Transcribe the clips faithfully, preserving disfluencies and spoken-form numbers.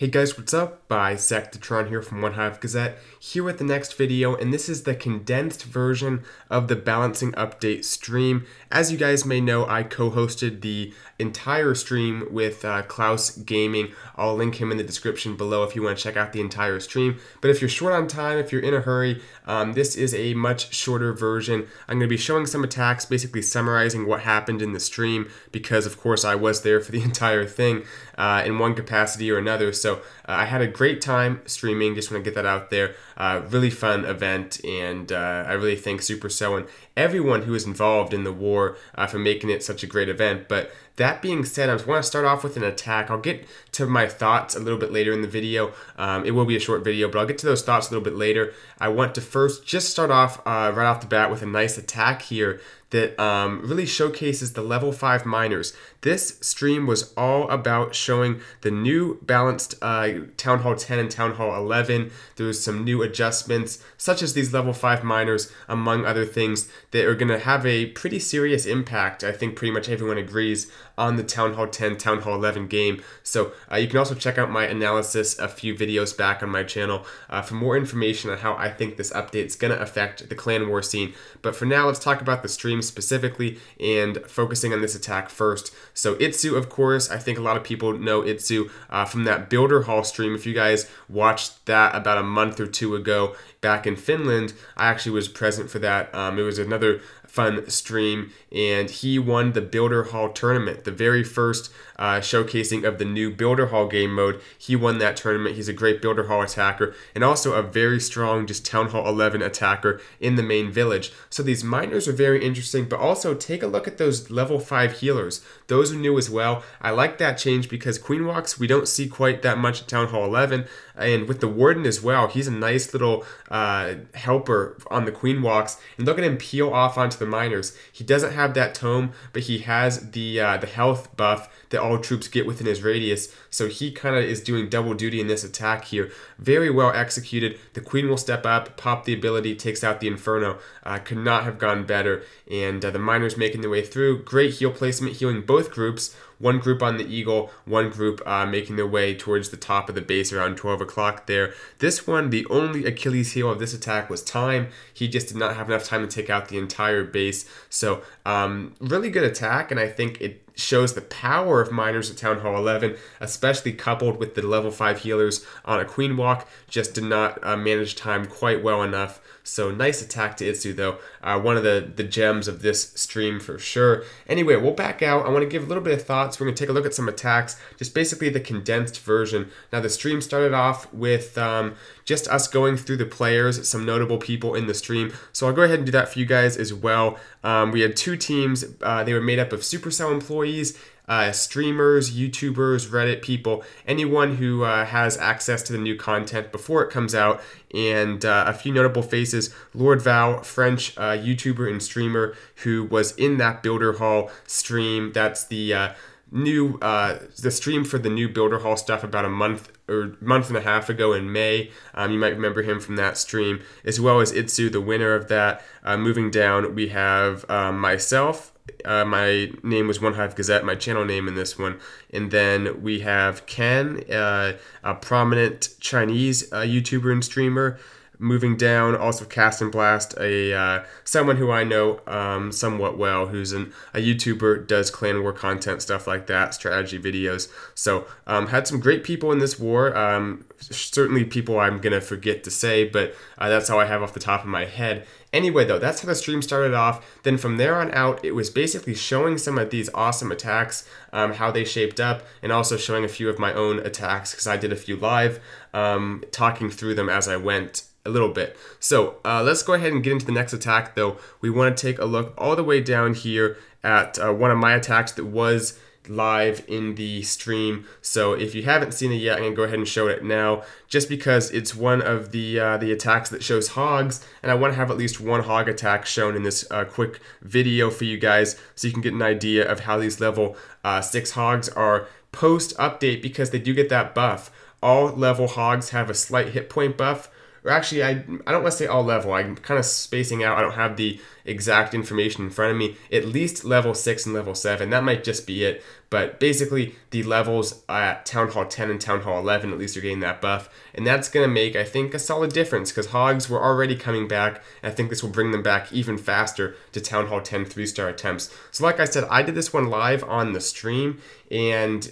Hey guys, what's up? Bisectatron here from One Hive Gazette, here with the next video, and this is the condensed version of the balancing update stream. As you guys may know, I co-hosted the entire stream with uh, Klaus Gaming. I'll link him in the description below if you want to check out the entire stream. But if you're short on time, if you're in a hurry, um, this is a much shorter version. I'm going to be showing some attacks, basically summarizing what happened in the stream, because of course I was there for the entire thing uh, in one capacity or another. So So uh, I had a great time streaming, just want to get that out there. Uh, really fun event, and uh, I really thank Supercell and everyone who was involved in the war uh, for making it such a great event. But that being said, I just want to start off with an attack. I'll get to my thoughts a little bit later in the video. Um, it will be a short video, but I'll get to those thoughts a little bit later. I want to first just start off uh, right off the bat with a nice attack here that um, really showcases the level five miners. This stream was all about showing the new balanced uh, Town Hall ten and Town Hall eleven. There was some new adjustments, such as these level five miners, among other things, that are gonna have a pretty serious impact. I think pretty much everyone agrees on the Town Hall ten, Town Hall eleven game. So uh, you can also check out my analysis a few videos back on my channel uh, for more information on how I think this update's gonna affect the clan war scene. But for now, let's talk about the stream specifically and focusing on this attack first. So Itsu, of course, I think a lot of people know Itsu uh, from that Builder Hall stream. If you guys watched that about a month or two ago back in Finland, I actually was present for that. Um, it was another fun stream, and he won the Builder Hall tournament, the very first uh, showcasing of the new Builder Hall game mode. He won that tournament. He's a great Builder Hall attacker and also a very strong just Town Hall eleven attacker in the main village. So these miners are very interesting, but also take a look at those level five healers. Those are new as well. I like that change because Queen Walks we don't see quite that much at Town Hall eleven, and with the Warden as well, he's a nice little uh, helper on the Queen Walks, and look at him peel off onto the miners. He doesn't have that tome, but he has the uh, the health buff that all troops get within his radius, so he kind of is doing double duty in this attack here. Very well executed. The queen will step up, pop the ability, takes out the inferno. Uh, could not have gone better, and uh, the miners making their way through. Great heal placement, healing both groups. One group on the eagle, one group uh, making their way towards the top of the base around twelve o'clock there. This one, the only Achilles heel of this attack was time. He just did not have enough time to take out the entire base. So um, really good attack, and I think it shows the power of miners at Town Hall eleven, especially coupled with the level five healers on a Queen Walk. Just did not uh, manage time quite well enough. So nice attack to Itsu though. Uh, one of the, the gems of this stream for sure. Anyway, we'll back out. I want to give a little bit of thoughts. We're going to take a look at some attacks, just basically the condensed version. Now the stream started off with um, just us going through the players, some notable people in the stream. So I'll go ahead and do that for you guys as well. Um, we had two teams. Uh, they were made up of Supercell employees, Uh, streamers, YouTubers, Reddit people, anyone who uh, has access to the new content before it comes out, and uh, a few notable faces. Lord Val, French uh, YouTuber and streamer who was in that Builder Hall stream. That's the uh, new uh, the stream for the new Builder Hall stuff about a month or month and a half ago in May. Um, you might remember him from that stream, as well as Itsu, the winner of that. Uh, moving down, we have uh, myself. Uh, my name was One Hive Gazette, my channel name in this one. And then we have Ken, uh, a prominent Chinese uh, YouTuber and streamer. Moving down, also Cast and Blast, a uh, someone who I know um, somewhat well, who's an, a YouTuber, does clan war content, stuff like that, strategy videos. So um, had some great people in this war. Um, certainly people I'm gonna forget to say, but uh, that's all I have off the top of my head. Anyway though, that's how the stream started off. Then from there on out, it was basically showing some of these awesome attacks, um, how they shaped up, and also showing a few of my own attacks, because I did a few live, um, talking through them as I went a little bit. So uh, let's go ahead and get into the next attack though. We want to take a look all the way down here at uh, one of my attacks that was live in the stream. So if you haven't seen it yet, I'm gonna go ahead and show it now, just because it's one of the uh, the attacks that shows hogs, and I want to have at least one hog attack shown in this uh, quick video for you guys, so you can get an idea of how these level uh, six hogs are post update, because they do get that buff. All level hogs have a slight hit point buff or actually I, I don't want to say all level, I'm kind of spacing out, I don't have the exact information in front of me, at least level six and level seven, that might just be it, but basically the levels at Town Hall ten and Town Hall eleven, at least they're getting that buff, and that's going to make, I think, a solid difference, because Hogs were already coming back, and I think this will bring them back even faster to Town Hall ten three star attempts. So like I said, I did this one live on the stream, and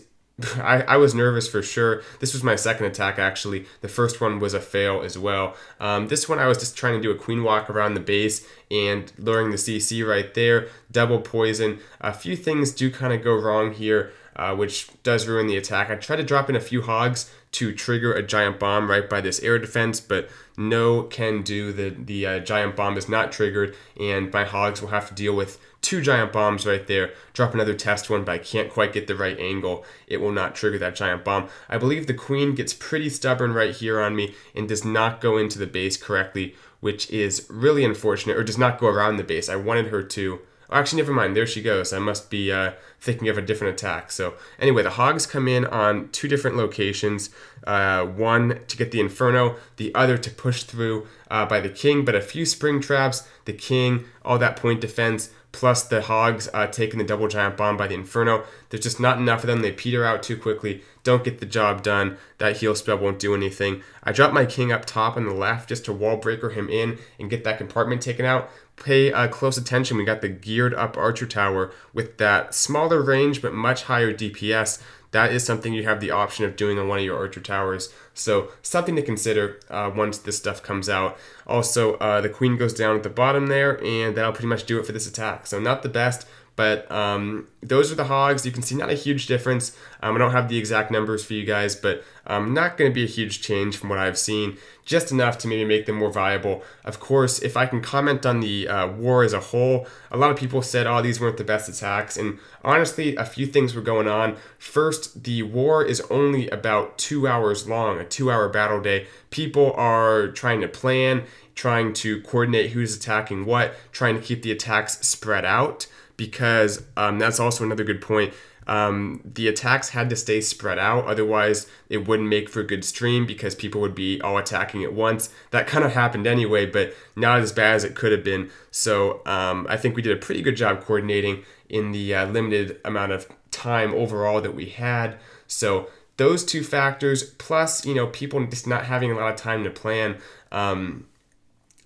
I, I was nervous for sure. This was my second attack, actually. The first one was a fail as well. Um, this one I was just trying to do a queen walk around the base and luring the C C right there, double poison. A few things do kind of go wrong here, uh, which does ruin the attack. I tried to drop in a few hogs to trigger a giant bomb right by this air defense, but no can do. The, the uh, giant bomb is not triggered, and my hogs will have to deal with two giant bombs right there. Drop another test one, but I can't quite get the right angle. It will not trigger that giant bomb. I believe the queen gets pretty stubborn right here on me and does not go into the base correctly, which is really unfortunate, or does not go around the base. I wanted her to. Actually, never mind. There she goes. I must be uh, thinking of a different attack. So anyway, the hogs come in on two different locations. Uh, one to get the Inferno, the other to push through uh, by the king. But a few spring traps, the king, all that point defense, plus the hogs uh, taking the double giant bomb by the Inferno. There's just not enough of them. They peter out too quickly. Don't get the job done. That heal spell won't do anything. I drop my king up top on the left just to wall breaker him in and get that compartment taken out. Pay uh, close attention, we got the geared up archer tower with that smaller range but much higher D P S. That is something you have the option of doing on one of your archer towers, so something to consider uh, once this stuff comes out. Also, uh, the queen goes down at the bottom there, and that'll pretty much do it for this attack. So not the best, but um, those are the hogs. You can see not a huge difference. Um, I don't have the exact numbers for you guys, but um, not going to be a huge change from what I've seen. Just enough to maybe make them more viable. Of course, if I can comment on the uh, war as a whole, a lot of people said, oh, these weren't the best attacks. And honestly, a few things were going on. First, the war is only about two hours long, a two-hour battle day. People are trying to plan, trying to coordinate who's attacking what, trying to keep the attacks spread out. Because um, that's also another good point. Um, the attacks had to stay spread out, otherwise it wouldn't make for a good stream because people would be all attacking at once. That kind of happened anyway, but not as bad as it could have been. So um, I think we did a pretty good job coordinating in the uh, limited amount of time overall that we had. So those two factors, plus, you know, people just not having a lot of time to plan. Um,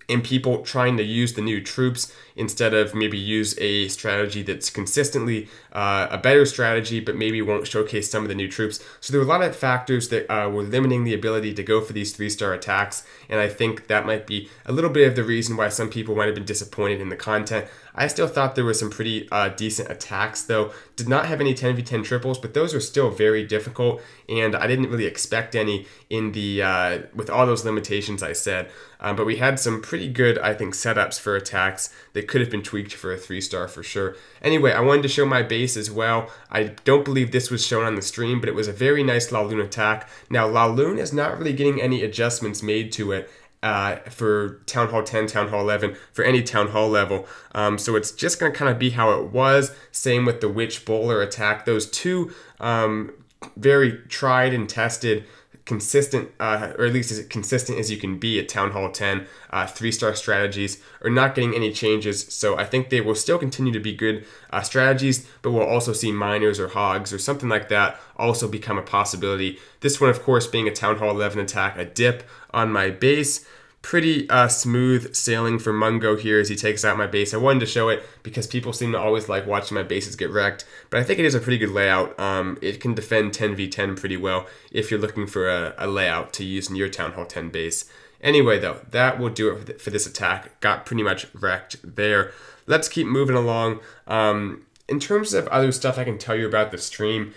And people trying to use the new troops instead of maybe use a strategy that's consistently uh, a better strategy, but maybe won't showcase some of the new troops. So there were a lot of factors that uh, were limiting the ability to go for these three-star attacks, and I think that might be a little bit of the reason why some people might have been disappointed in the content. I still thought there were some pretty uh, decent attacks, though. Did not have any ten v ten triples, but those are still very difficult, and I didn't really expect any in the uh, with all those limitations I said. Um, but we had some pretty good, I think, setups for attacks that could have been tweaked for a three-star for sure. Anyway, I wanted to show my base as well. I don't believe this was shown on the stream, but it was a very nice Laloon attack. Now, Laloon is not really getting any adjustments made to it Uh, for Town Hall ten, Town Hall eleven, for any Town Hall level. Um, so it's just going to kind of be how it was. Same with the Witch Bowler attack. Those two um, very tried and tested, consistent, uh, or at least as consistent as you can be at Town Hall ten, uh, three-star strategies are not getting any changes. So I think they will still continue to be good uh, strategies, but we'll also see miners or hogs or something like that also become a possibility. This one, of course, being a Town Hall eleven attack, a dip on my base. Pretty uh, smooth sailing for Mungo here as he takes out my base. I wanted to show it because people seem to always like watching my bases get wrecked, but I think it is a pretty good layout. Um, it can defend ten v ten pretty well if you're looking for a, a layout to use in your Town Hall ten base. Anyway, though, that will do it for this attack. Got pretty much wrecked there. Let's keep moving along. Um, in terms of other stuff I can tell you about the stream,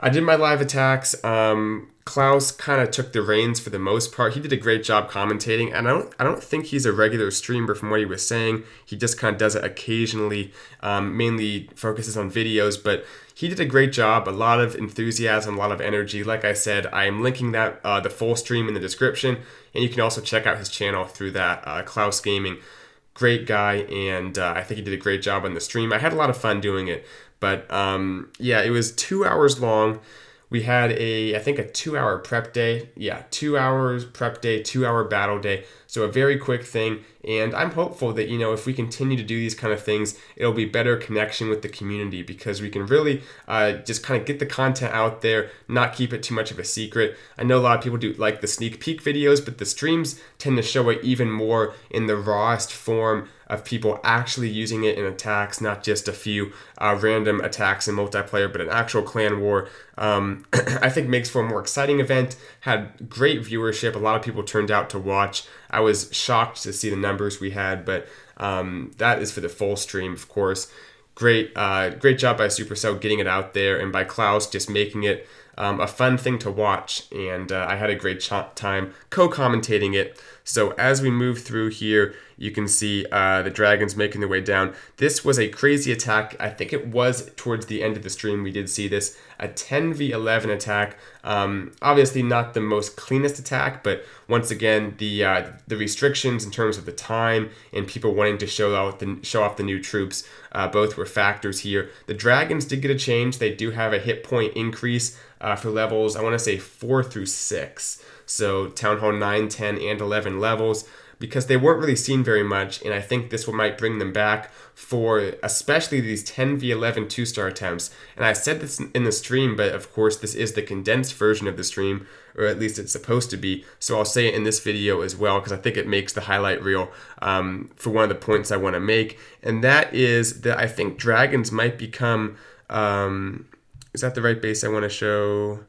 I did my live attacks. Um, Klaus kind of took the reins for the most part. He did a great job commentating, and I don't, I don't think he's a regular streamer from what he was saying. He just kind of does it occasionally, um, mainly focuses on videos, but he did a great job. A lot of enthusiasm, a lot of energy. Like I said, I'm linking that uh, the full stream in the description, and you can also check out his channel through that, uh, Klaus Gaming. Great guy, and uh, I think he did a great job on the stream. I had a lot of fun doing it. But um, yeah, it was two hours long. We had a, I think a two hour prep day. Yeah, two hours prep day, two hour battle day. So a very quick thing. And I'm hopeful that, you know, if we continue to do these kind of things, it'll be better connection with the community because we can really uh, just kind of get the content out there, not keep it too much of a secret. I know a lot of people do like the sneak peek videos, but the streams tend to show it even more in the rawest form of people actually using it in attacks, not just a few uh, random attacks in multiplayer, but an actual clan war. Um, I think makes for a more exciting event, had great viewership. A lot of people turned out to watch. I was shocked to see the numbers we had, but um, that is for the full stream, of course. Great, uh, great job by Supercell getting it out there and by Klaus just making it um, a fun thing to watch. And uh, I had a great time co-commentating it. So as we move through here, you can see uh, the dragons making their way down. This was a crazy attack. I think it was towards the end of the stream we did see this. A ten v eleven attack. Um, obviously not the most cleanest attack, but once again, the uh, the restrictions in terms of the time and people wanting to show off the, show off the new troops, uh, both were factors here. The dragons did get a change. They do have a hit point increase uh, for levels, I want to say four through six. So Town Hall nine, ten, and eleven levels, because they weren't really seen very much, and I think this one might bring them back for especially these ten v eleven two-star attempts. And I said this in the stream, but of course this is the condensed version of the stream, or at least it's supposed to be, so I'll say it in this video as well, because I think it makes the highlight reel um, for one of the points I want to make, and that is that I think dragons might become, um, is that the right base I want to show?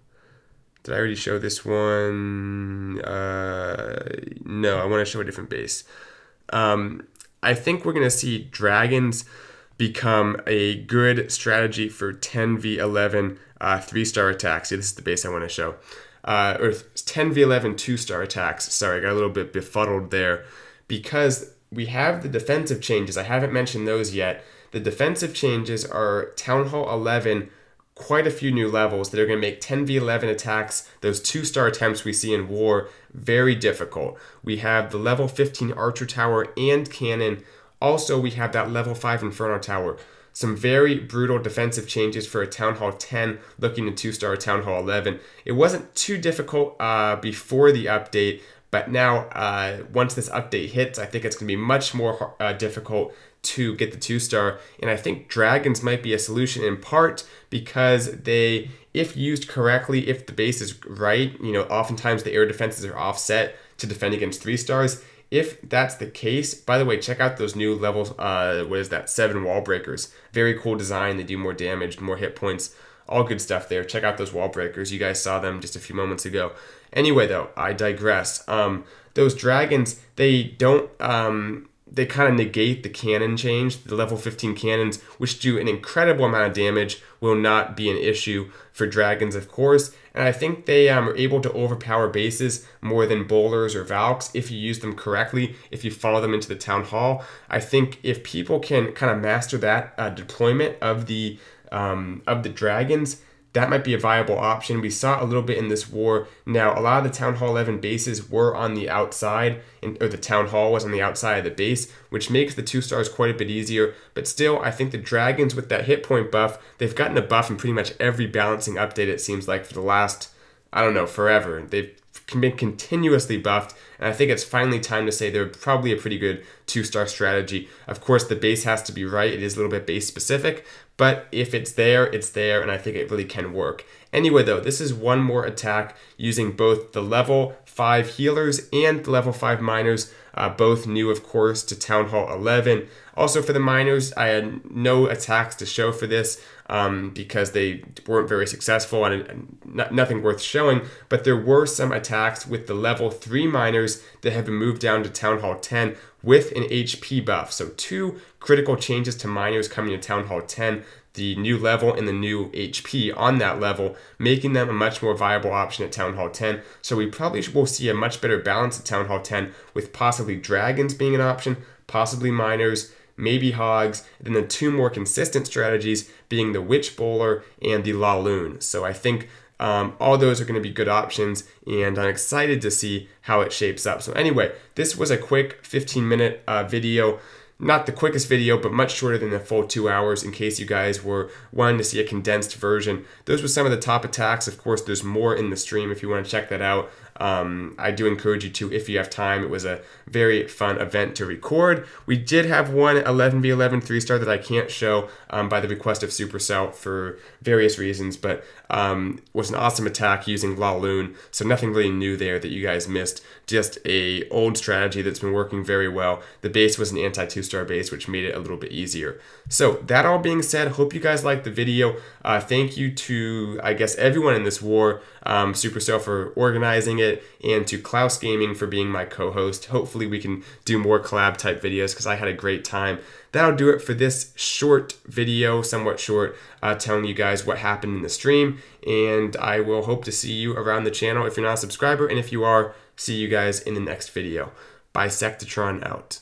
Did I already show this one? Uh, no, I want to show a different base. Um, I think we're going to see dragons become a good strategy for ten v eleven uh, three-star attacks. See, this is the base I want to show. Uh, or ten v eleven two-star attacks. Sorry, I got a little bit befuddled there. Because we have the defensive changes. I haven't mentioned those yet. The defensive changes are Town Hall eleven, quite a few new levels that are going to make ten v eleven attacks, those two-star attempts we see in war, very difficult. We have the level fifteen Archer Tower and Cannon. Also, we have that level five Inferno Tower. Some very brutal defensive changes for a Town Hall ten looking to two-star Town Hall eleven. It wasn't too difficult uh, before the update, but now uh, once this update hits, I think it's going to be much more uh, difficult to get the two-star, and I think dragons might be a solution in part because they, if used correctly, if the base is right, you know, oftentimes the air defenses are offset to defend against three stars. If that's the case, by the way, check out those new levels, uh, what is that, seven wall breakers. Very cool design, they do more damage, more hit points, all good stuff there. Check out those wall breakers, you guys saw them just a few moments ago. Anyway though, I digress. Um, those dragons, they don't, um, they kind of negate the cannon change. The level fifteen cannons, which do an incredible amount of damage, will not be an issue for dragons, of course. And I think they um, are able to overpower bases more than bowlers or valks if you use them correctly, if you follow them into the town hall. I think if people can kind of master that uh, deployment of the, um, of the dragons, that might be a viable option. We saw a little bit in this war. Now, a lot of the Town Hall eleven bases were on the outside, and, or the Town Hall was on the outside of the base, which makes the two stars quite a bit easier. But still, I think the dragons with that hit point buff, they've gotten a buff in pretty much every balancing update, it seems like, for the last, I don't know, forever. They've been continuously buffed, and I think it's finally time to say they're probably a pretty good two-star strategy. Of course, the base has to be right. It is a little bit base-specific, but if it's there, it's there, and I think it really can work. Anyway, though, this is one more attack using both the level five healers and the level five miners, uh, both new, of course, to Town Hall eleven. Also for the miners, I had no attacks to show for this um, because they weren't very successful and nothing worth showing, but there were some attacks with the level three miners that have been moved down to Town Hall ten with an H P buff. So two critical changes to miners coming to Town Hall ten, the new level and the new H P on that level, making them a much more viable option at Town Hall ten. So we probably will see a much better balance at Town Hall ten with possibly dragons being an option, possibly miners, maybe hogs, and then the two more consistent strategies being the Witch Bowler and the Laloon. So I think Um, all those are going to be good options, and I'm excited to see how it shapes up. So anyway, this was a quick fifteen minute uh, video. Not the quickest video, but much shorter than the full two hours in case you guys were wanting to see a condensed version. Those were some of the top attacks. Of course, there's more in the stream if you want to check that out. Um, I do encourage you to if you have time. It was a very fun event to record. We did have one eleven v eleven three star that I can't show um, by the request of Supercell for various reasons, but um, it was an awesome attack using Laloon, so nothing really new there that you guys missed. Just a old strategy that's been working very well. The base was an anti two star base, which made it a little bit easier. So that all being said, hope you guys liked the video. Uh, thank you to, I guess, everyone in this war, um, Supercell for organizing it, and to Klaus Gaming for being my co-host. Hopefully we can do more collab type videos because I had a great time. That'll do it for this short video, somewhat short, uh, telling you guys what happened in the stream, and I will hope to see you around the channel if you're not a subscriber, and if you are, see you guys in the next video. Bisectatron out.